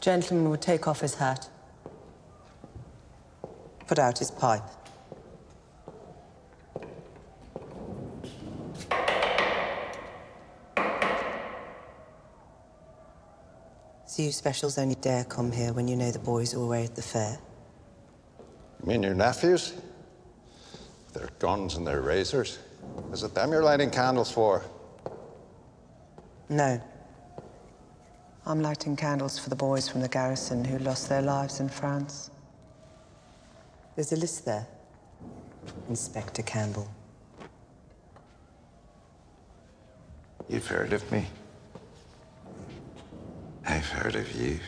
gentleman would take off his hat, put out his pipe. So you specials only dare come here when you know the boys are away at the fair? You mean your nephews? Their guns and their razors. Is it them you're lighting candles for? No. I'm lighting candles for the boys from the garrison who lost their lives in France. There's a list there, Inspector Campbell. You've heard of me. I've heard of you.